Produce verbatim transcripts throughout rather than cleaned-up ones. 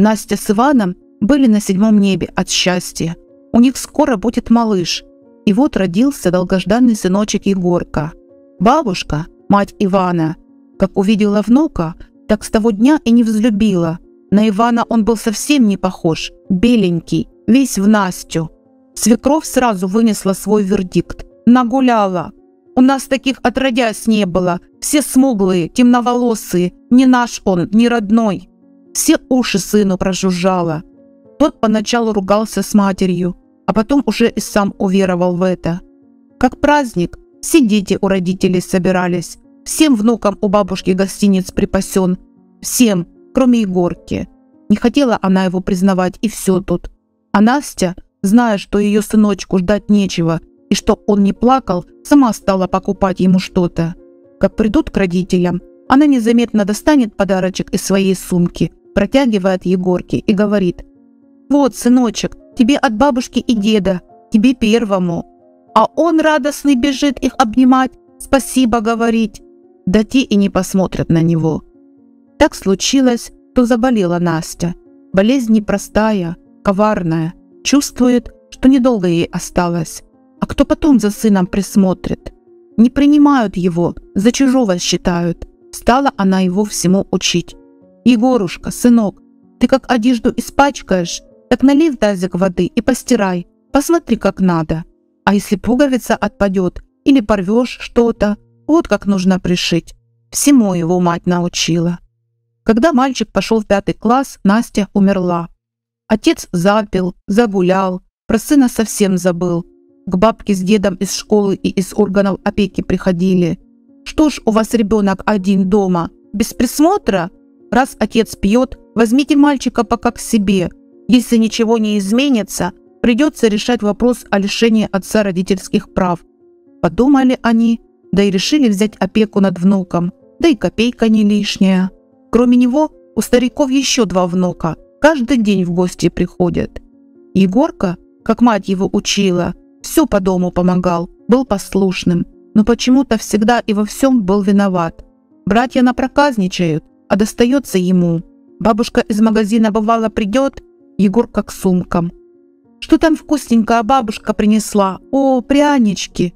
Настя с Иваном были на седьмом небе от счастья. У них скоро будет малыш. И вот родился долгожданный сыночек Егорка. Бабушка, мать Ивана, как увидела внука, так с того дня и не взлюбила. На Ивана он был совсем не похож, беленький, весь в Настю. Свекровь сразу вынесла свой вердикт. Нагуляла. У нас таких отродясь не было. Все смуглые, темноволосые. Не наш он, не родной. Все уши сыну прожужжало. Тот поначалу ругался с матерью, а потом уже и сам уверовал в это. Как праздник, все дети у родителей собирались. Всем внукам у бабушки гостинец припасен. Всем, кроме Егорки. Не хотела она его признавать, и все тут. А Настя, зная, что ее сыночку ждать нечего, и что он не плакал, сама стала покупать ему что-то. Как придут к родителям, она незаметно достанет подарочек из своей сумки, протягивает Егорке и говорит: «Вот, сыночек, тебе от бабушки и деда, тебе первому». А он радостный бежит их обнимать, спасибо говорить. Да те и не посмотрят на него. Так случилось, что заболела Настя. Болезнь непростая, коварная. Чувствует, что недолго ей осталось. А кто потом за сыном присмотрит? Не принимают его, за чужого считают. Стала она его всему учить. «Егорушка, сынок, ты как одежду испачкаешь, так налей в тазик воды и постирай, посмотри как надо. А если пуговица отпадет или порвешь что-то, вот как нужно пришить». Всему его мать научила. Когда мальчик пошел в пятый класс, Настя умерла. Отец запил, загулял, про сына совсем забыл. К бабке с дедом из школы и из органов опеки приходили. «Что ж у вас ребенок один дома, без присмотра? Раз отец пьет, возьмите мальчика пока к себе. Если ничего не изменится, придется решать вопрос о лишении отца родительских прав». Подумали они, да и решили взять опеку над внуком, да и копейка не лишняя. Кроме него, у стариков еще два внука, каждый день в гости приходят. Егорка, как мать его учила, все по дому помогал, был послушным, но почему-то всегда и во всем был виноват. Братья напроказничают, а достается ему. Бабушка из магазина бывало придет, Егорка к сумкам. «Что там вкусненькое бабушка принесла? О, прянички!»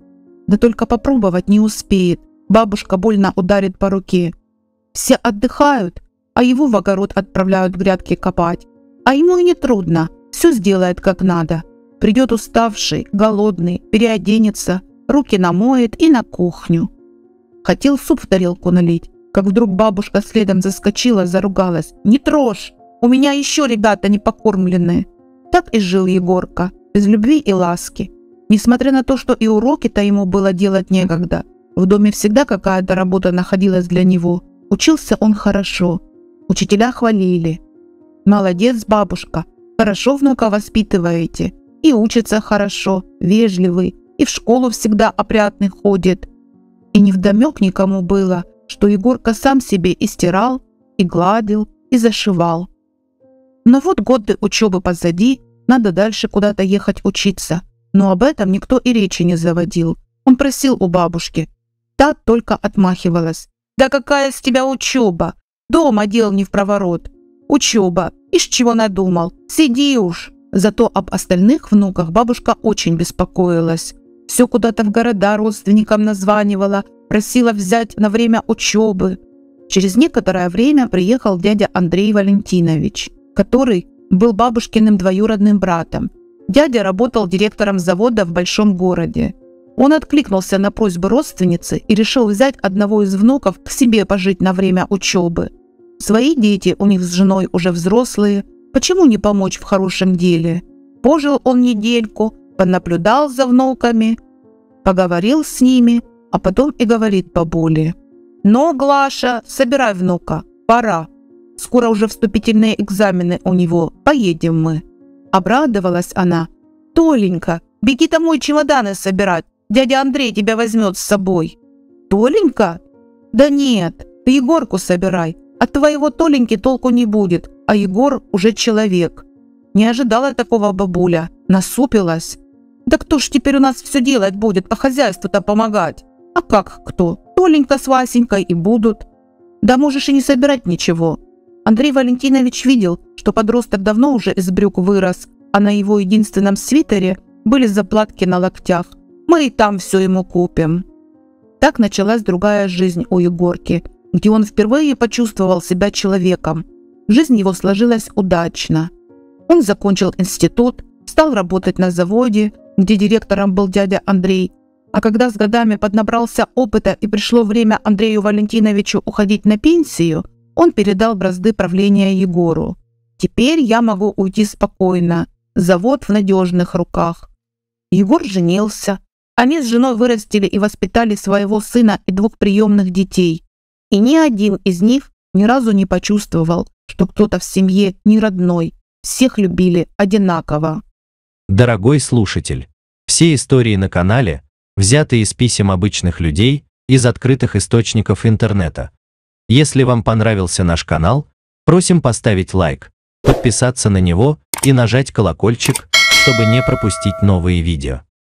Да только попробовать не успеет, бабушка больно ударит по руке. Все отдыхают, а его в огород отправляют грядки копать. А ему и не трудно, все сделает как надо. Придет уставший, голодный, переоденется, руки намоет и на кухню. Хотел суп в тарелку налить, как вдруг бабушка следом заскочила, заругалась: «Не трожь, у меня еще ребята не покормленные». Так и жил Егорка, без любви и ласки. Несмотря на то, что и уроки-то ему было делать некогда, в доме всегда какая-то работа находилась для него. Учился он хорошо, учителя хвалили: «Молодец, бабушка, хорошо внука воспитываете. И учится хорошо, вежливый, и в школу всегда опрятный ходит». И невдомек никому было, что Егорка сам себе и стирал, и гладил, и зашивал. Но вот годы учебы позади, надо дальше куда-то ехать учиться. Но об этом никто и речи не заводил. Он просил у бабушки. Та только отмахивалась: «Да какая с тебя учеба? Дома дел не в проворот. Учеба, ишь чего надумал, сиди уж». Зато об остальных внуках бабушка очень беспокоилась. Все куда-то в города родственникам названивала, просила взять на время учебы. Через некоторое время приехал дядя Андрей Валентинович, который был бабушкиным двоюродным братом. Дядя работал директором завода в большом городе. Он откликнулся на просьбу родственницы и решил взять одного из внуков к себе пожить на время учебы. Свои дети у них с женой уже взрослые. Почему не помочь в хорошем деле? Пожил он недельку, понаблюдал за внуками, поговорил с ними, а потом и говорит поболее: «Но, Глаша, собирай внука, пора. Скоро уже вступительные экзамены у него, поедем мы». Обрадовалась она: «Толенька, беги домой чемоданы собирать, дядя Андрей тебя возьмет с собой». «Толенька? Да нет, ты Егорку собирай, от твоего Толеньки толку не будет, а Егор уже человек». Не ожидала такого бабуля, насупилась: «Да кто ж теперь у нас все делать будет, по хозяйству-то помогать?» «А как кто? Толенька с Васенькой и будут». «Да можешь и не собирать ничего. Андрей Валентинович видел, что подросток давно уже из брюк вырос, а на его единственном свитере были заплатки на локтях. «Мы и там все ему купим». Так началась другая жизнь у Егорки, где он впервые почувствовал себя человеком. Жизнь его сложилась удачно. Он закончил институт, стал работать на заводе, где директором был дядя Андрей. А когда с годами поднабрался опыта и пришло время Андрею Валентиновичу уходить на пенсию, он передал бразды правления Егору. «Теперь я могу уйти спокойно. Завод в надежных руках». Егор женился. Они с женой вырастили и воспитали своего сына и двух приемных детей. И ни один из них ни разу не почувствовал, что кто-то в семье не родной. Всех любили одинаково. Дорогой слушатель, все истории на канале взяты из писем обычных людей, из открытых источников интернета. Если вам понравился наш канал, просим поставить лайк, подписаться на него и нажать колокольчик, чтобы не пропустить новые видео.